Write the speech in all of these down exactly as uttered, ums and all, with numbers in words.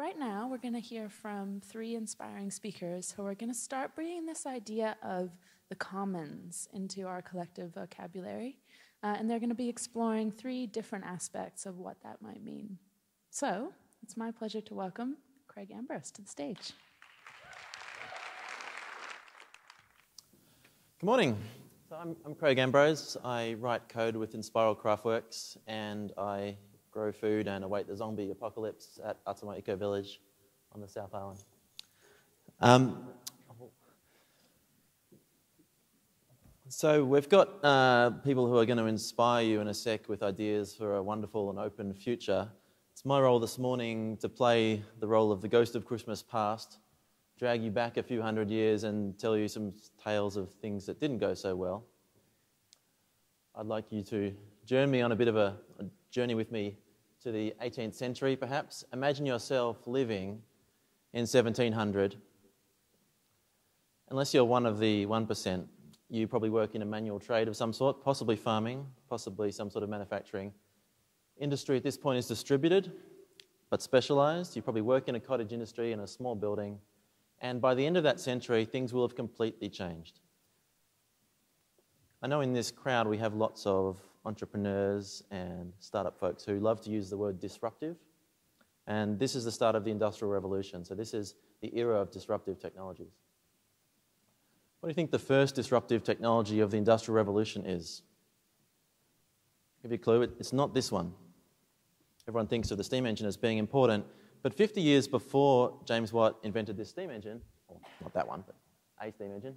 right now we're going to hear from three inspiring speakers who are going to start bringing this idea of the commons into our collective vocabulary. Uh, and they're going to be exploring three different aspects of what that might mean. So it's my pleasure to welcome Craig Ambrose to the stage. Good morning. So I'm, I'm Craig Ambrose. I write code with Enspiral Craftworks, and I grow food and await the zombie apocalypse at Atama Eco Village on the South Island. Um, so we've got uh, people who are going to inspire you in a sec with ideas for a wonderful and open future. It's my role this morning to play the role of the ghost of Christmas past, drag you back a few hundred years and tell you some tales of things that didn't go so well. I'd like you to join me on a bit of a, a journey with me to the eighteenth century, perhaps. Imagine yourself living in seventeen hundred. Unless you're one of the one percent, you probably work in a manual trade of some sort, possibly farming, possibly some sort of manufacturing. Industry at this point is distributed, but specialized. You probably work in a cottage industry in a small building. And by the end of that century, things will have completely changed. I know in this crowd we have lots of entrepreneurs and startup folks who love to use the word disruptive. And this is the start of the Industrial Revolution. So this is the era of disruptive technologies. What do you think the first disruptive technology of the Industrial Revolution is? Give you a clue, it's not this one. Everyone thinks of the steam engine as being important. But fifty years before James Watt invented this steam engine, well, not that one, but a steam engine,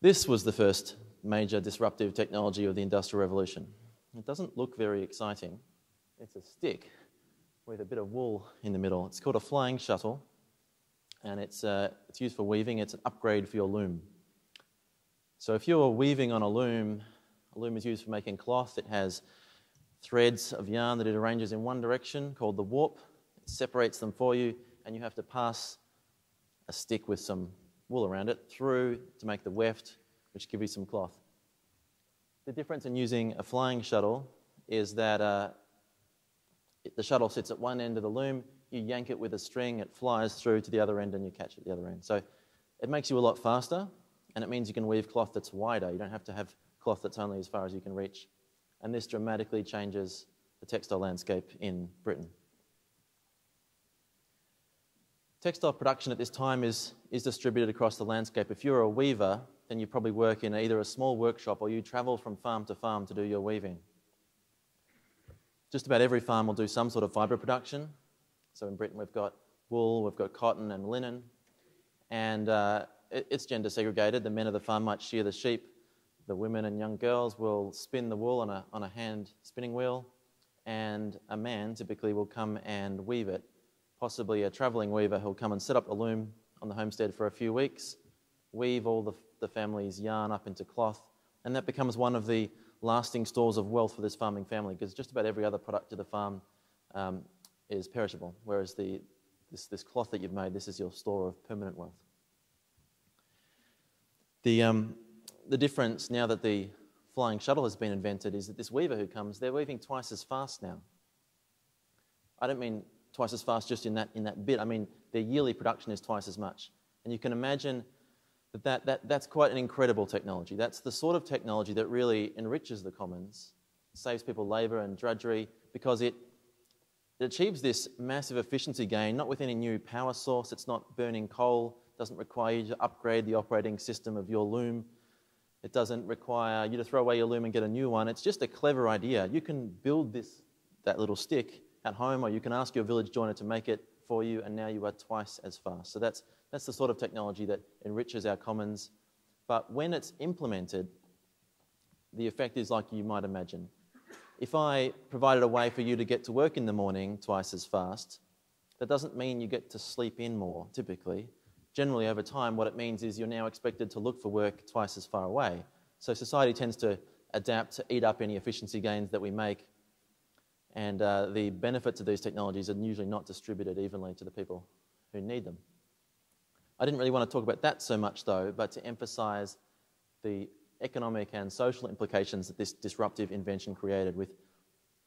this was the first major disruptive technology of the Industrial Revolution. It doesn't look very exciting. It's a stick with a bit of wool in the middle. It's called a flying shuttle, and it's, uh, it's used for weaving. It's an upgrade for your loom. So if you're weaving on a loom, a loom is used for making cloth. It has threads of yarn that it arranges in one direction called the warp. Separates them for you, and you have to pass a stick with some wool around it through to make the weft, which gives you some cloth. The difference in using a flying shuttle is that uh, it, the shuttle sits at one end of the loom, you yank it with a string, it flies through to the other end, and you catch it at the other end. So it makes you a lot faster, and it means you can weave cloth that's wider. You don't have to have cloth that's only as far as you can reach. And this dramatically changes the textile landscape in Britain. Textile production at this time is, is distributed across the landscape. If you're a weaver, then you probably work in either a small workshop or you travel from farm to farm to do your weaving. Just about every farm will do some sort of fibre production. So in Britain we've got wool, we've got cotton and linen, and uh, it, it's gender segregated. The men of the farm might shear the sheep. The women and young girls will spin the wool on a, on a hand spinning wheel, and a man typically will come and weave it. Possibly a travelling weaver who'll come and set up a loom on the homestead for a few weeks, weave all the, the family's yarn up into cloth, and that becomes one of the lasting stores of wealth for this farming family, because just about every other product of the farm um, is perishable, whereas the, this, this cloth that you've made, this is your store of permanent wealth. The, um, the difference now that the flying shuttle has been invented is that this weaver who comes, they're weaving twice as fast now. I don't mean twice as fast just in that, in that bit. I mean, their yearly production is twice as much. And you can imagine that, that, that that's quite an incredible technology. That's the sort of technology that really enriches the commons, saves people labour and drudgery, because it, it achieves this massive efficiency gain, not with any new power source. It's not burning coal. It doesn't require you to upgrade the operating system of your loom. It doesn't require you to throw away your loom and get a new one. It's just a clever idea. You can build this, that little stick at home, or you can ask your village joiner to make it for you, and now you are twice as fast. So that's, that's the sort of technology that enriches our commons. But when it's implemented, the effect is like you might imagine. If I provided a way for you to get to work in the morning twice as fast, that doesn't mean you get to sleep in more, typically. Generally, over time, what it means is you're now expected to look for work twice as far away. So society tends to adapt to eat up any efficiency gains that we make. And uh, the benefits of these technologies are usually not distributed evenly to the people who need them. I didn't really want to talk about that so much, though, but to emphasise the economic and social implications that this disruptive invention created, with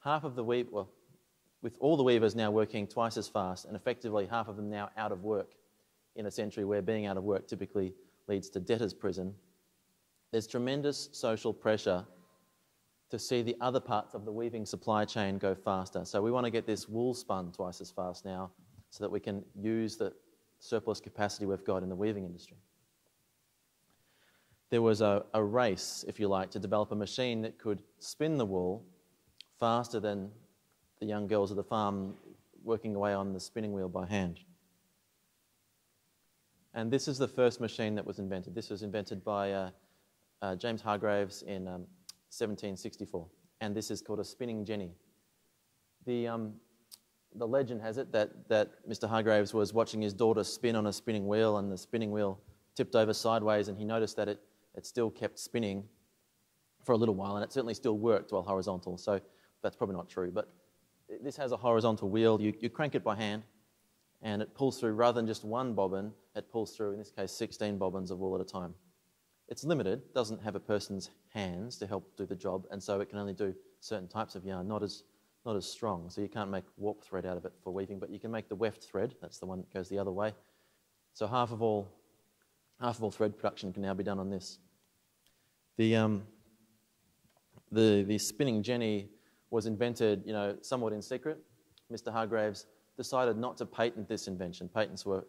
half of the weave, well, with all the weavers now working twice as fast and effectively half of them now out of work in a century where being out of work typically leads to debtor's prison, there's tremendous social pressure to see the other parts of the weaving supply chain go faster. So we want to get this wool spun twice as fast now so that we can use the surplus capacity we've got in the weaving industry. There was a, a race, if you like, to develop a machine that could spin the wool faster than the young girls of the farm working away on the spinning wheel by hand. And this is the first machine that was invented. This was invented by uh, uh, James Hargreaves in um, seventeen sixty-four, and this is called a spinning jenny. The, um, the legend has it that, that Mister Hargreaves was watching his daughter spin on a spinning wheel, and the spinning wheel tipped over sideways, and he noticed that it, it still kept spinning for a little while, and it certainly still worked while horizontal, so that's probably not true, but this has a horizontal wheel. You, you crank it by hand, and it pulls through, rather than just one bobbin, it pulls through, in this case, sixteen bobbins of wool at a time. It's limited, doesn't have a person's hands to help do the job, and so it can only do certain types of yarn, not as, not as strong. So you can't make warp thread out of it for weaving, but you can make the weft thread, that's the one that goes the other way. So half of all, half of all thread production can now be done on this. The, um, the, the spinning jenny was invented, you know, somewhat in secret. Mister Hargreaves decided not to patent this invention. Patents were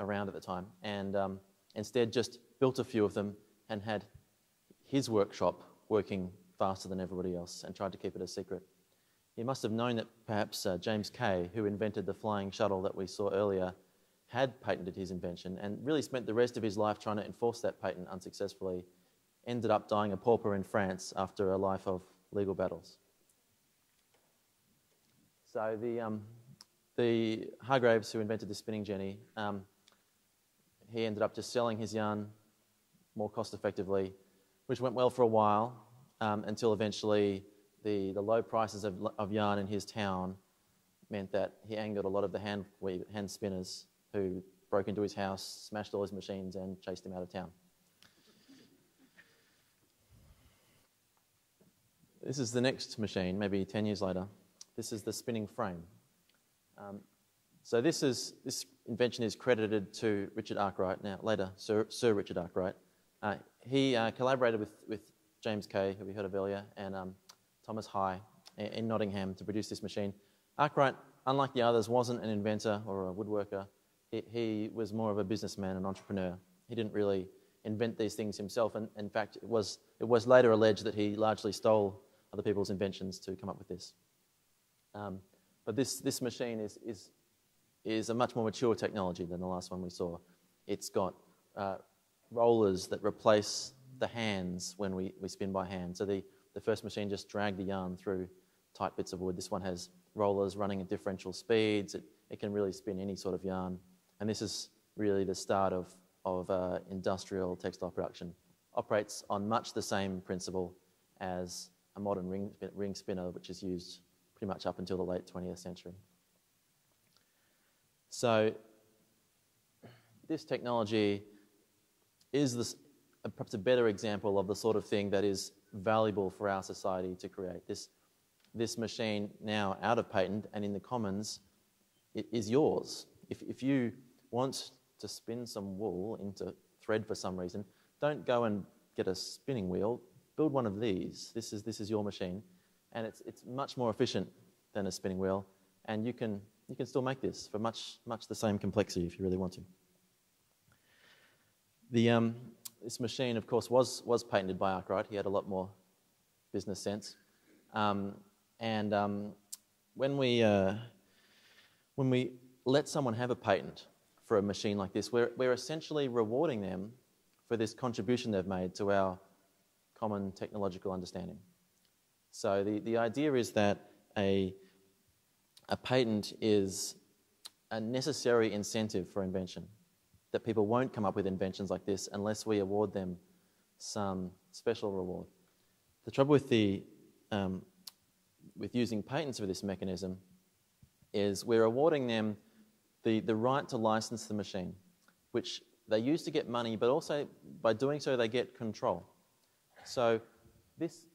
around at the time, and um, instead just built a few of them and had his workshop working faster than everybody else and tried to keep it a secret. He must have known that perhaps uh, James Kay, who invented the flying shuttle that we saw earlier, had patented his invention and really spent the rest of his life trying to enforce that patent unsuccessfully, ended up dying a pauper in France after a life of legal battles. So the, um, the Hargreaves, who invented the spinning jenny, um, he ended up just selling his yarn more cost-effectively, which went well for a while, um, until eventually the, the low prices of, of yarn in his town meant that he angered a lot of the hand, weave, hand spinners who broke into his house, smashed all his machines, and chased him out of town. This is the next machine, maybe ten years later. This is the spinning frame. Um, so this, is, this invention is credited to Richard Arkwright, now later Sir, Sir Richard Arkwright. Uh, he uh, collaborated with, with James Kay, who we heard of earlier, and um, Thomas High in, in Nottingham to produce this machine. Arkwright, unlike the others, wasn't an inventor or a woodworker. He, he was more of a businessman, an entrepreneur. He didn't really invent these things himself, and in fact, it was, it was later alleged that he largely stole other people's inventions to come up with this. Um, but this, this machine is, is, is a much more mature technology than the last one we saw. It's got uh, rollers that replace the hands when we, we spin by hand. So the, the first machine just dragged the yarn through tight bits of wood. This one has rollers running at differential speeds. It, it can really spin any sort of yarn. And this is really the start of, of uh, industrial textile production. Operates on much the same principle as a modern ring, ring spinner, which is used pretty much up until the late twentieth century. So this technology is this, perhaps a better example of the sort of thing that is valuable for our society to create. This, this machine now out of patent and in the commons it is yours. If, if you want to spin some wool into thread for some reason, don't go and get a spinning wheel. Build one of these. This is, this is your machine. And it's, it's much more efficient than a spinning wheel, and you can, you can still make this for much, much the same complexity if you really want to. The, um, this machine, of course, was, was patented by Arkwright. He had a lot more business sense. Um, and um, when, we, uh, when we let someone have a patent for a machine like this, we're, we're essentially rewarding them for this contribution they've made to our common technological understanding. So the, the idea is that a, a patent is a necessary incentive for invention, that people won't come up with inventions like this unless we award them some special reward. The trouble with, the, um, with using patents for this mechanism is we're awarding them the, the right to license the machine, which they use to get money, but also by doing so they get control. So this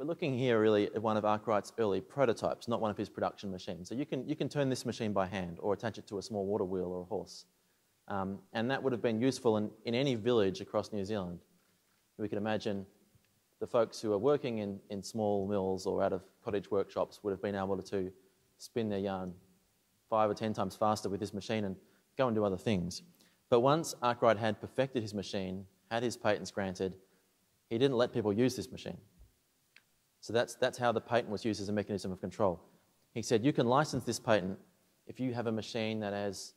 We're looking here really at one of Arkwright's early prototypes, not one of his production machines. So you can, you can turn this machine by hand or attach it to a small water wheel or a horse. Um, and that would have been useful in, in any village across New Zealand. We can imagine the folks who are working in, in small mills or out of cottage workshops would have been able to spin their yarn five or ten times faster with this machine and go and do other things. But once Arkwright had perfected his machine, had his patents granted, he didn't let people use this machine. So that's, that's how the patent was used as a mechanism of control. He said, you can license this patent if you have a machine that has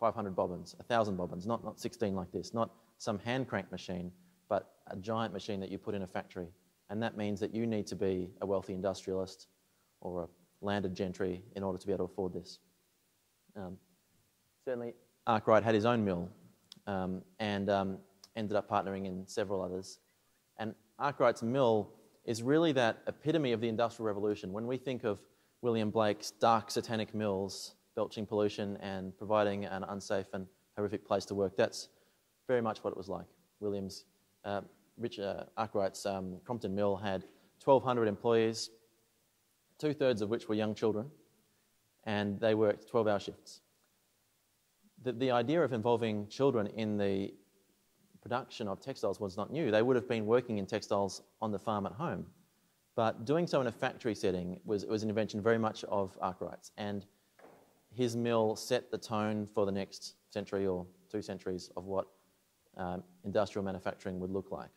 five hundred bobbins, one thousand bobbins, not, not sixteen like this, not some hand-crank machine, but a giant machine that you put in a factory. And that means that you need to be a wealthy industrialist or a landed gentry in order to be able to afford this. Um, certainly, Arkwright had his own mill um, and um, ended up partnering in several others. And Arkwright's mill is really that epitome of the Industrial Revolution. When we think of William Blake's dark satanic mills, belching pollution and providing an unsafe and horrific place to work, that's very much what it was like. William's, uh, Richard Arkwright's um, Crompton Mill had twelve hundred employees, two-thirds of which were young children, and they worked twelve-hour shifts. The, the idea of involving children in the production of textiles was not new. They would have been working in textiles on the farm at home. But doing so in a factory setting was, was an invention very much of Arkwright's. And his mill set the tone for the next century or two centuries of what um, industrial manufacturing would look like.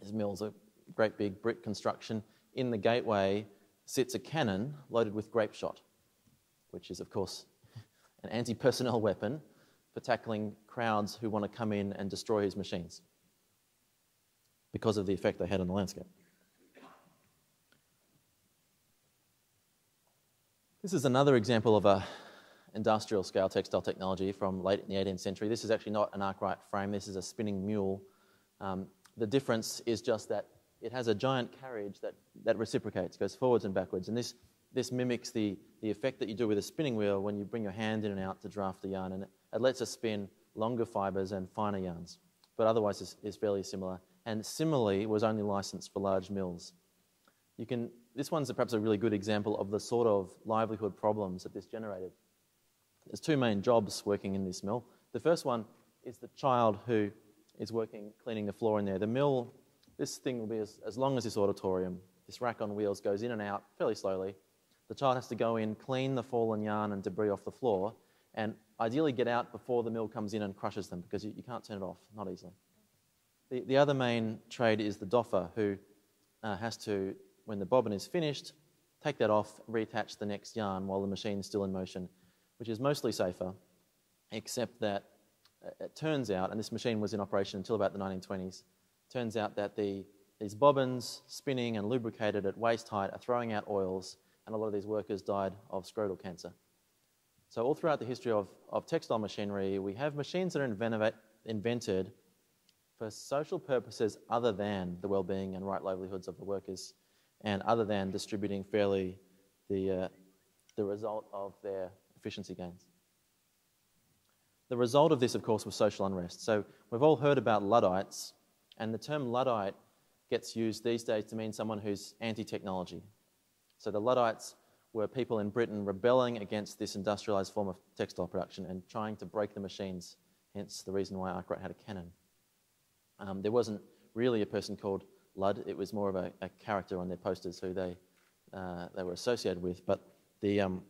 His mill's a great big brick construction. In the gateway sits a cannon loaded with grape shot, which is, of course, an anti-personnel weapon for tackling crowds who want to come in and destroy his machines because of the effect they had on the landscape. This is another example of a industrial scale textile technology from late in the eighteenth century. This is actually not an Arkwright frame, this is a spinning mule. Um, the difference is just that it has a giant carriage that, that reciprocates, goes forwards and backwards. And this, this mimics the, the effect that you do with a spinning wheel when you bring your hand in and out to draft the yarn. And it, It lets us spin longer fibres and finer yarns, but otherwise is, is fairly similar. And similarly was only licensed for large mills. You can, this one's perhaps a really good example of the sort of livelihood problems that this generated. There's two main jobs working in this mill. The first one is the child who is working, cleaning the floor in there. The mill, this thing will be as, as long as this auditorium. This rack on wheels goes in and out fairly slowly. The child has to go in, clean the fallen yarn and debris off the floor, and ideally get out before the mill comes in and crushes them, because you, you can't turn it off, not easily. The, the other main trade is the doffer, who uh, has to, when the bobbin is finished, take that off, reattach the next yarn while the machine is still in motion, which is mostly safer, except that it turns out, and this machine was in operation until about the nineteen twenties, turns out that the, these bobbins, spinning and lubricated at waist height, are throwing out oils, and a lot of these workers died of scrotal cancer. So all throughout the history of, of textile machinery, we have machines that are invented for social purposes other than the well-being and right livelihoods of the workers, and other than distributing fairly the, uh, the result of their efficiency gains. The result of this, of course, was social unrest. So we've all heard about Luddites, and the term Luddite gets used these days to mean someone who's anti-technology. So the Luddites were people in Britain rebelling against this industrialised form of textile production and trying to break the machines, hence the reason why Arkwright had a cannon. Um, there wasn't really a person called Ludd, it was more of a, a character on their posters who they, uh, they were associated with, but the, um,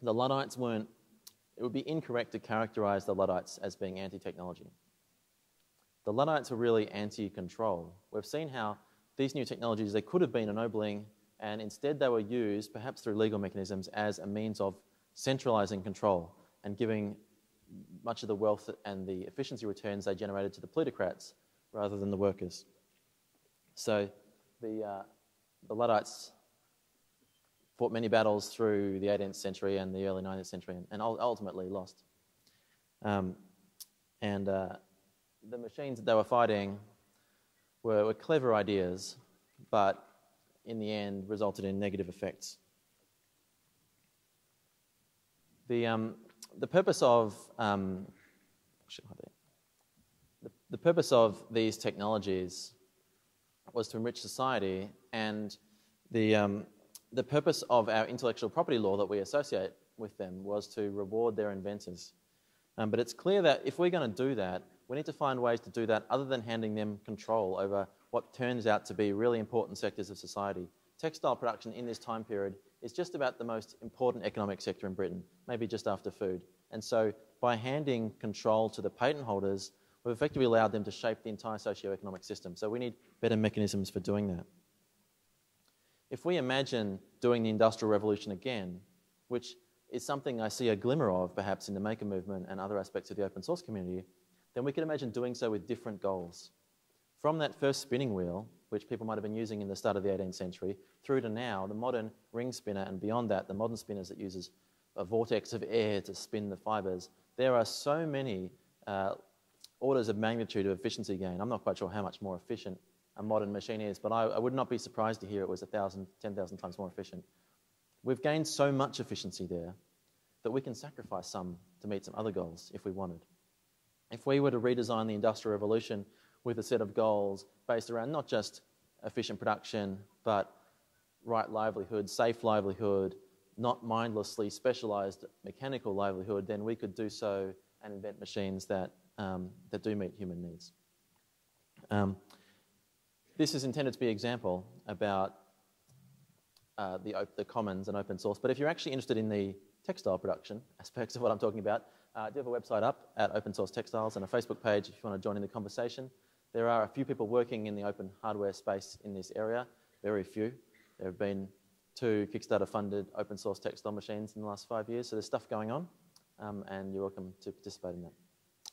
the Luddites weren't, it would be incorrect to characterise the Luddites as being anti-technology. The Luddites were really anti-control. We've seen how these new technologies, they could have been ennobling, and instead they were used, perhaps through legal mechanisms, as a means of centralising control and giving much of the wealth and the efficiency returns they generated to the plutocrats rather than the workers. So the, uh, the Luddites fought many battles through the eighteenth century and the early nineteenth century and, and ultimately lost. Um, and uh, the machines that they were fighting were, were clever ideas, but in the end, resulted in negative effects. The, um, the purpose of um, the, the purpose of these technologies was to enrich society, and the, um, the purpose of our intellectual property law that we associate with them was to reward their inventors. Um, but it's clear that if we're going to do that, we need to find ways to do that other than handing them control over what turns out to be really important sectors of society. Textile production in this time period is just about the most important economic sector in Britain, maybe just after food. And so by handing control to the patent holders, we've effectively allowed them to shape the entire socioeconomic system. So we need better mechanisms for doing that. If we imagine doing the Industrial Revolution again, which is something I see a glimmer of perhaps in the maker movement and other aspects of the open source community, then we can imagine doing so with different goals. From that first spinning wheel, which people might have been using in the start of the eighteenth century, through to now, the modern ring spinner, and beyond that, the modern spinners that uses a vortex of air to spin the fibers. There are so many uh, orders of magnitude of efficiency gain. I'm not quite sure how much more efficient a modern machine is, but I, I would not be surprised to hear it was a thousand, ten thousand times more efficient. We've gained so much efficiency there that we can sacrifice some to meet some other goals if we wanted. If we were to redesign the Industrial Revolution with a set of goals based around not just efficient production, but right livelihood, safe livelihood, not mindlessly specialized mechanical livelihood, then we could do so and invent machines that, um, that do meet human needs. Um, this is intended to be an example about uh, the, op the commons and open source, but if you're actually interested in the textile production aspects of what I'm talking about, uh, I do have a website up at Open Source Textiles and a Facebook page if you want to join in the conversation. There are a few people working in the open hardware space in this area, very few. There have been two Kickstarter-funded open source textile machines in the last five years, so there's stuff going on, um, and you're welcome to participate in that.